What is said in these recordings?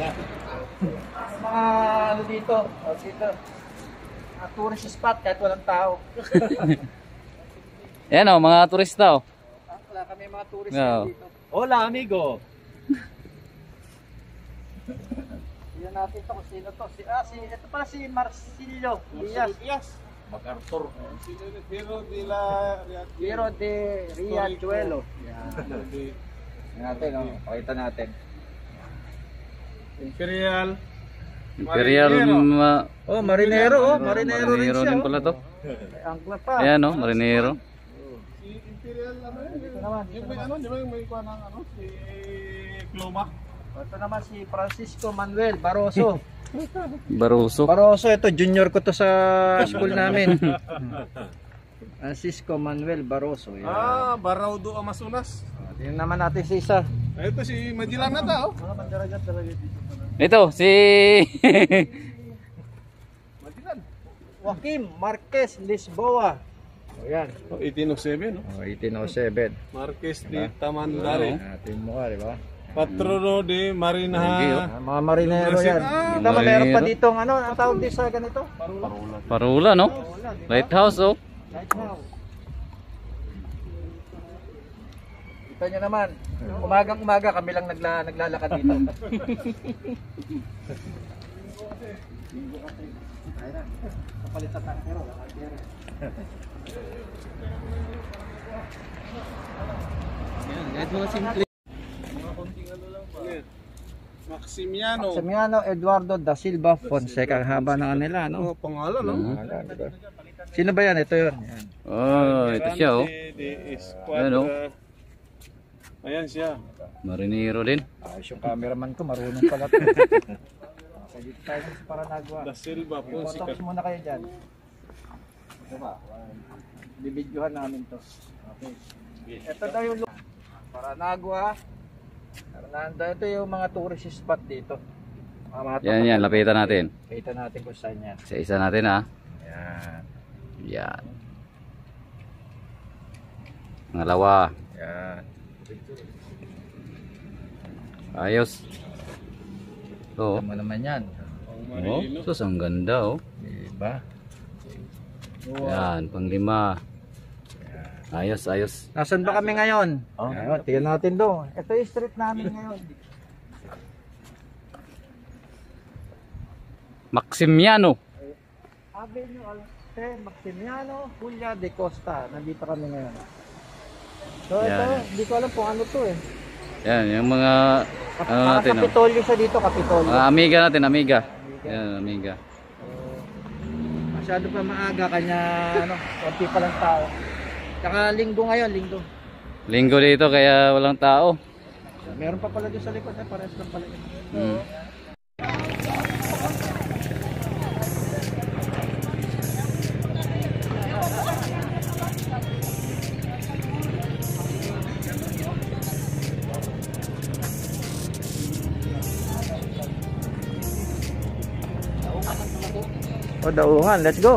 Yan. Mga ano dito, dito. Tourist spot kahit walang tao. Yan o, mga turista o. Wala kami mga turista dito. Hola amigo. Yan natin ito kung sino to. Si, si, ito pala si Marcilio Diaz. MacArthur. Hero de Riachuelo. Yan natin o, pakita natin. Imperial. Imperial oh, marinero oh, marinero rin siya. Din pala to. Ayan oh, marinero. Si Imperial naman. Yung may ano, may kuha ng ano, si Cloma. Ito naman si Francisco Manuel Barroso. Barroso. Barroso, ito junior ko to sa school namin. Francisco Manuel Barroso. Yan. Ah, Barao do Amazonas. Tingnan naman natin si isa. Ito si Madilang na tao. Madaragat talaga dito. Ito si Joaquim Marquez Lisboa. Oh yan. Oh 1807 no. Oh 1807. Marquez di Tamandare. Atin mo ka, di ba? Patrono de Marina. Mga marinero yan. Kita meron pa dito ng ano, ang tawag dito sa ganito? Parula. Parula no? Lighthouse oh. Lighthouse. Ito nyo naman, umagang-umaga kami lang naglalakad dito. Maximiano. Maximiano Eduardo da Silva Fonseca. Ang haba na kanila, no? Pangalan, no? Sino ba yan? Ito yun. Oh, ito siya, oh. Ano? Ayan siya. Marinero din. Ayos yung cameraman ko, marunong pala. Okay, dito tayo sa Paranaguá. Da Silva po. Photox muna kayo dyan. Ito ba? Bibidyohan namin to. Okay. Ito daw yung Paranaguá. Hernando, ito yung mga tourist spot dito. Yan yan, lapitan natin. Lapitan natin kung saan yan. Isa-isa natin ha. Yan. Yan. Ngalawa. Yan. Ayos. Oh, ano naman 'yan? Oh, sus, ang ganda oh. Diba? Yan, panglima. Ayos, ayos. Nasaan ba kami ngayon? Oh, tingnan natin do. Ito 'yung street namin ngayon. Maximiano. Avenue Alcante, Maximiano, Julia De Costa. Nandito kami ngayon. So ito, hindi ko alam kung ano to eh. Yan, yung mga ano natin, Kapitolyo siya dito, Kapitolyo. Amiga natin, amiga. Yan, amiga. Masyado pa maaga, kanya ano, konti pa lang tao. Saka linggo ngayon, linggo. Linggo dito, kaya walang tao. Meron pa pala dito sa likod, eh, parehas lang pala dito. O daungan, let's go.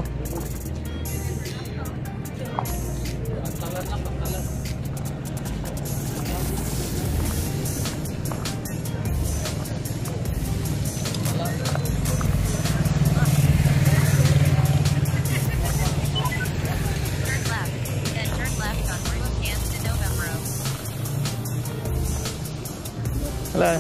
Hello.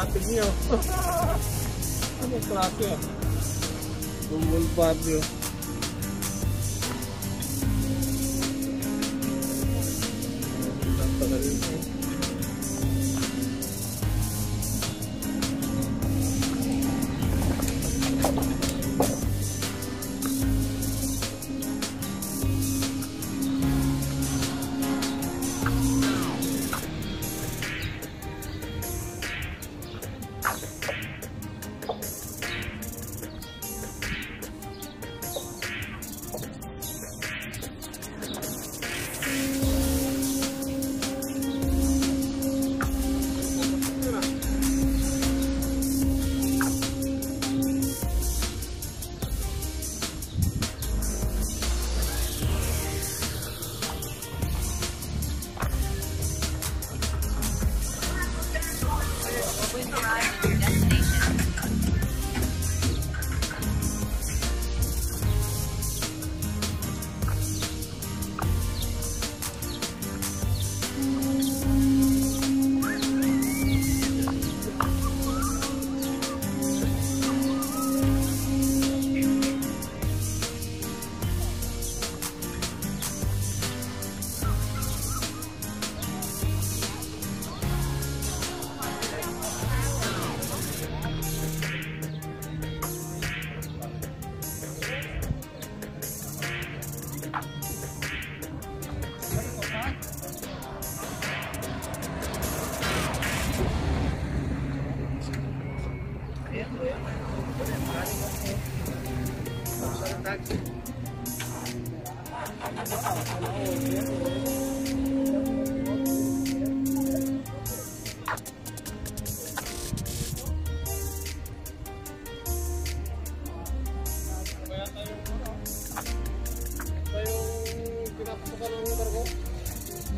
Atin niyo. Ano klase yan? Bumul patio.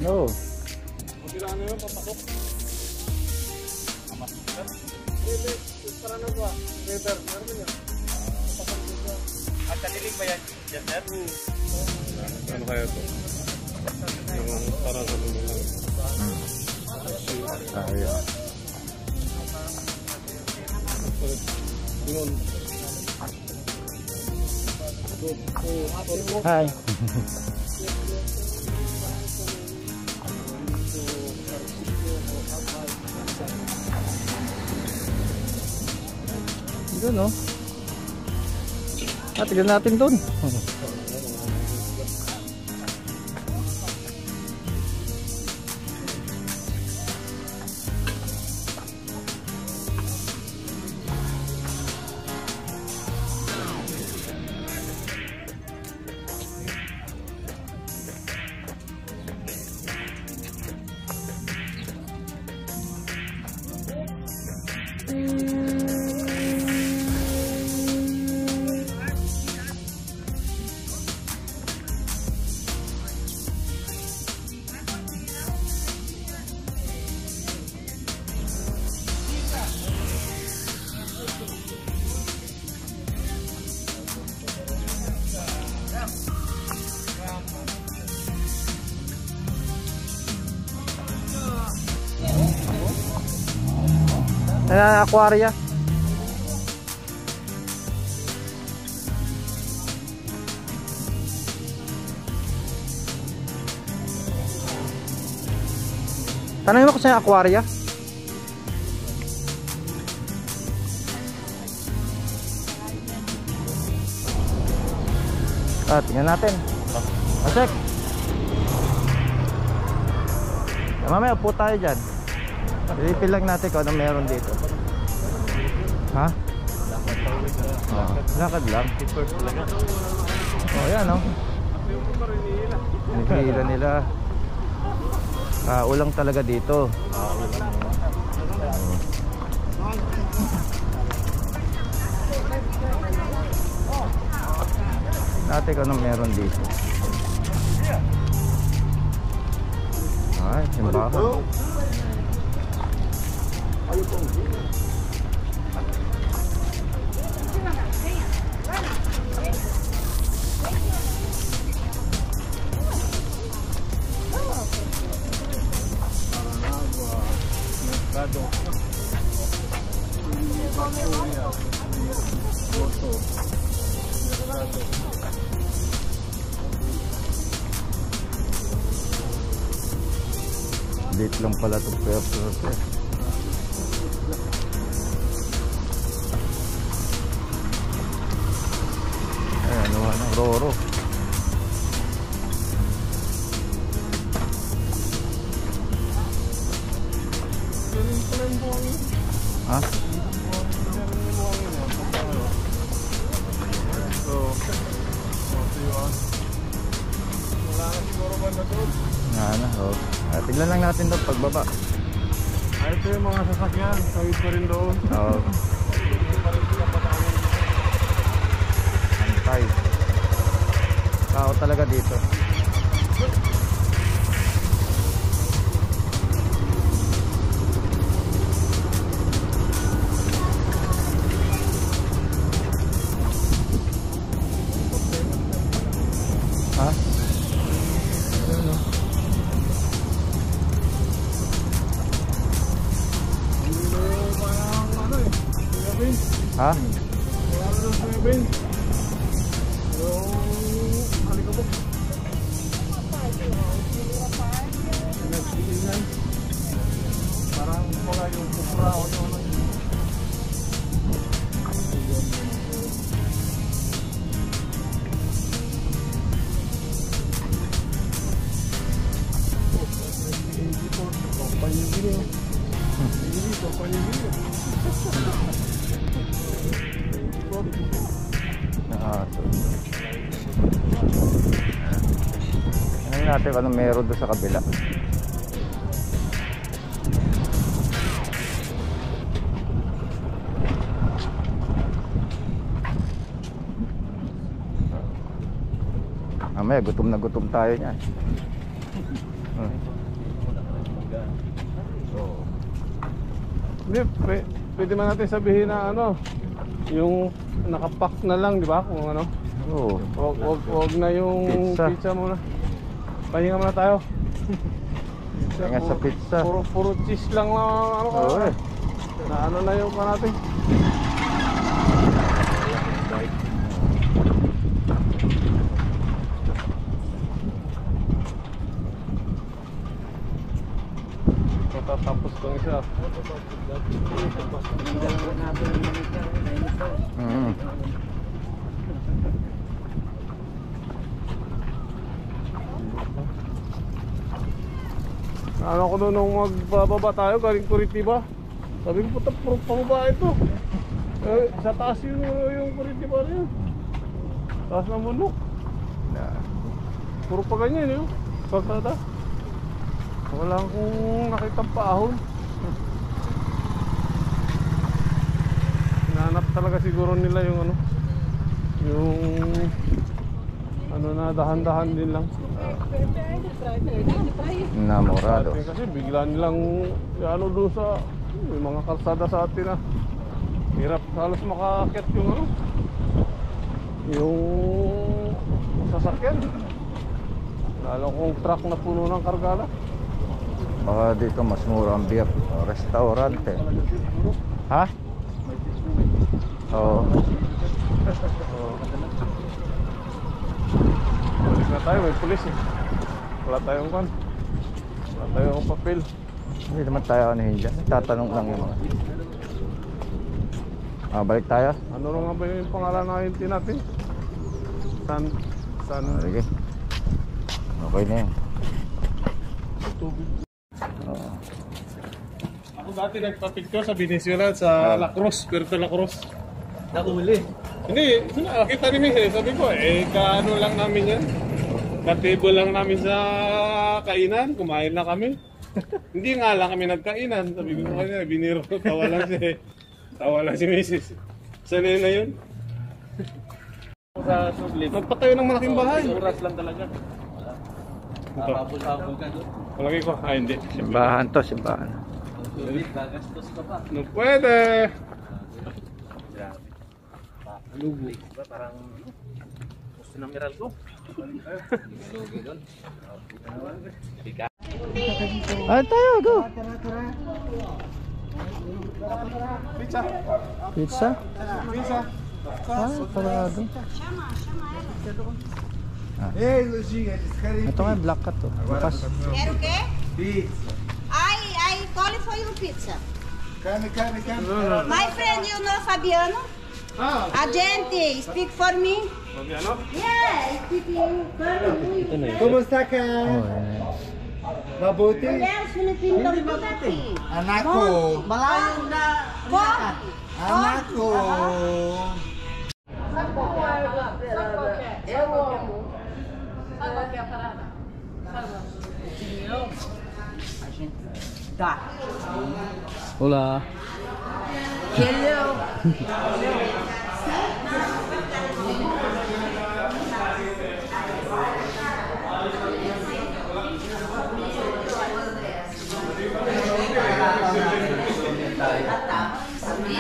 No. Magbilaan na yun, papasok. Amas, sir? Hindi, Paranaguá. Hindi, sir. Meron yun. Papasok dito. At talilig ba yan? Yes, sir? Ano kaya ito? Yung parang ganun lang. Ayan. Hi. Doon o. At tignan natin doon. Ayan ang aquaria. Tanongin mo kung saan yung aquaria. Tingnan natin. Asek. Mamaya upo tayo dyan. Ripil lang natin kung ano meron dito. Ha? Lakad lang. Oh, yan o. Hinihila nila. Kaulang talaga dito. Natin kung ano meron dito. Ay, simbahan. Date lang pala itong pwede. Roro. Ha? Tignan lang natin doon pagbaba. Ito yung mga sasakyan. Tawid pa rin doon. Oo. Antay. Tao talaga dito. Ha? Ano? Ha? natin kung ano meron doon sa kabila. Mamaya, gutom na gutom tayo niyan. Pwede man natin sabihin na ano, yung nakapack na lang, di ba? Kung ano. Oo. Huwag na yung pizza muna. Pahinga muna tayo. Pahinga sa pizza. Puro cheese lang na ano ka. Oo eh. Na ano na yung pa natin. Tapos kong isa. Ano ko doon nung magbababa tayo galing Curitiba, sabi ko, puta, puro pababa ito. Sa taas yung Curitiba rin. Taas ng bundok. Puro pa ganyan yun. Pagkata wala akong nakitang paahon. Hinahanap talaga siguro nila yung ano, yung ano na dahan-dahan din lang. Namorado. Kasi bigla nilang ano doon sa may mga kalsada sa atin na hirap halos makakit yung ano, yung sasakyan. Lalo kong truck na puno ng kargala. Baka dito mas mura ang beer restaurante. Ha? Oo. Pulis na tayo, may pulis eh. Wala tayong kan, wala tayong papel. Hindi naman tayo kanuhin dyan, tatanong lang yung mga. Balik tayo. Ano nga ba yung pangalan na hinti natin? San? Okay. Okay na yun. Tubig. Ako dati nagpapicture sa Venezuela, sa La Cruz, Puerto La Cruz. Nauli? Hindi, nakakita rin eh. Sabi ko eh, kaano lang namin yan. Katable lang namin sa kainan, kumain na kami. Hindi nga lang kami nagkainan. Sabi ko kanya, biniro, tawa lang si Mrs. Sanay na yun. Sa sublit. Nagpatayo ng malaking bahay. Oras lang talaga. Napapul-tapul ka doon. Palagi ko? Ah, hindi. Simbahan to, simbahan. Sulit, nagastos ka pa. No, pwede! Lugo. Diba parang gusto ng miral ko? Lugo doon. Ayan tayo, go! Pizza! Pizza? Pizza! Ay, parado. Ei, Luzinha, eles querem. Então é Black Cat. Quero o quê? Pizza. Ai, qual foi o pizza? Carne. My friend, you know Fabiano? Ah. A gente, speak for me. Fabiano? Yeah, speak carne. Como está cá? Babute? Anaco. Balanda. Anaco. Sabe qual que é? Eu amo. Sabe qual que é a parada? Dinheirão? A gente dá. Olá. Hello.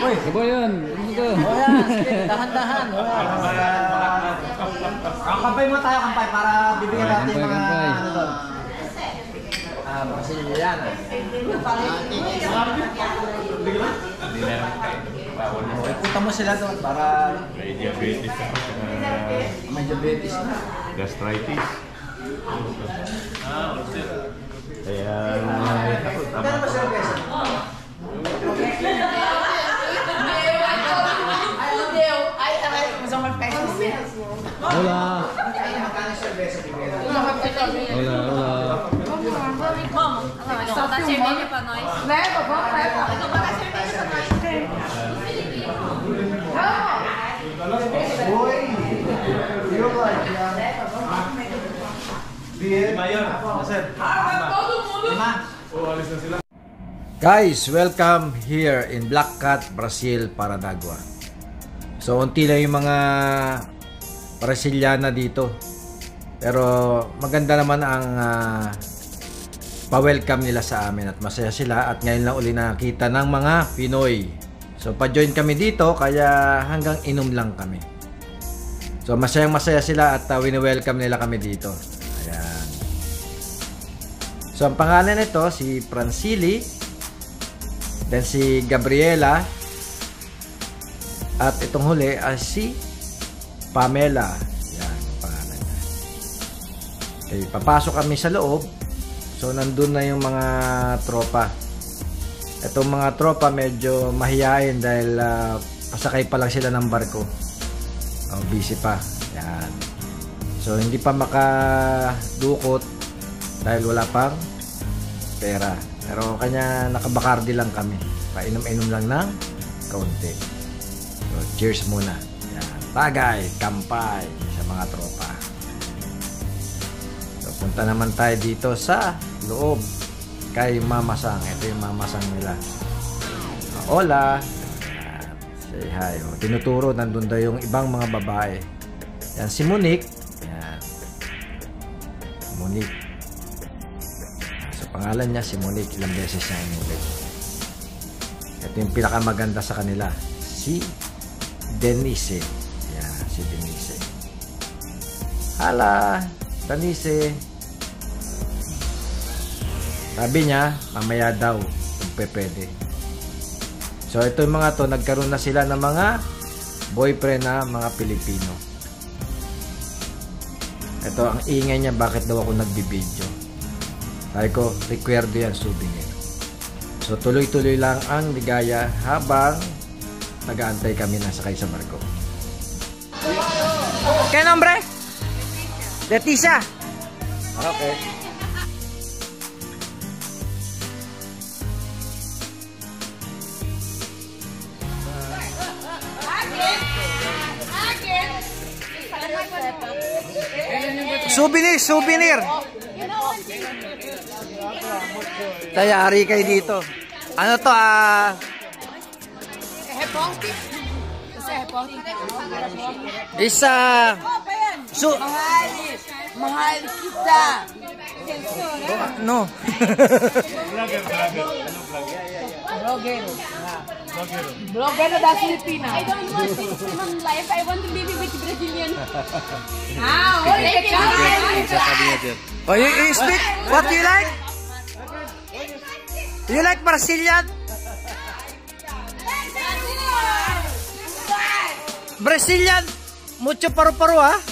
Woi, kebayaan. Tahan-tahan. Kampay mo tayo, kampay, para bibigyan natin mga ano doon. Brasiliana. Ipunta mo sila doon para may diabetes. May diabetes na. Gastritis. Kaya takot. Ipunta mo sila guys. Olá. Olá. Como? Só dá cerveja pra nós. Leva. Vamos dar cerveja pra nós. Vamos. Oi. Leva, vamos. Guys, welcome here in Black Cat Brasil, Paranaguá. So, unti na yung mga Brasiliana dito. Pero maganda naman ang pa-welcome nila sa amin at masaya sila. At ngayon lang uli nakita ng mga Pinoy. So, pa-join kami dito kaya hanggang inom lang kami. So, masayang masaya sila at wini-welcome nila kami dito. Ayan. So, ang pangalan nito si Prancili. Then si Gabriela. At itong huli ay si Pamela. Yan, pangalan niya. Okay, papasok kami sa loob. So, nandun na yung mga tropa. Itong mga tropa medyo mahihain dahil pasakay pa lang sila ng barko. Oh, busy pa. Yan. So, hindi pa makadukot dahil wala pang pera. Pero kanya nakabakardi lang kami. Painom-inom lang ng kaunti. So, cheers muna. Yan. Tagay, kampay sa mga tropa. So, punta naman tayo dito sa loob. Kay Mamasang. Ito yung Mamasang nila. Hola. Say hi. O, tinuturo. Nandun daw yung ibang mga babae. Yan si Monique. Yan. Monique. Pangalan niya si Monique, ilang beses niya inulit. Ito yung pinakamaganda sa kanila, si Denise. Yan, si Denise. Hala, Denise. Sabi niya, mamaya daw, pwede. So, ito yung mga to, nagkaroon na sila ng mga boyfriend na mga Pilipino. Ito, ang ingay niya, bakit daw ako nagbibideo. Sabi ko, recuerdo yan, souvenir. So, tuloy-tuloy lang ang ligaya habang nag-aantay kami na sakay sa barko. Kaya nombre? Leticia. Leticia. Okay. Souvenir, souvenir. Tayari kayo dito. Ano to Isa mahal kita. No. Blogger da Filipina. I don't want Filipino life. I want to be with Brazilian. Oh, you speak what you like? You like Brazilian? Brazilian, mucho paru-paru, ah?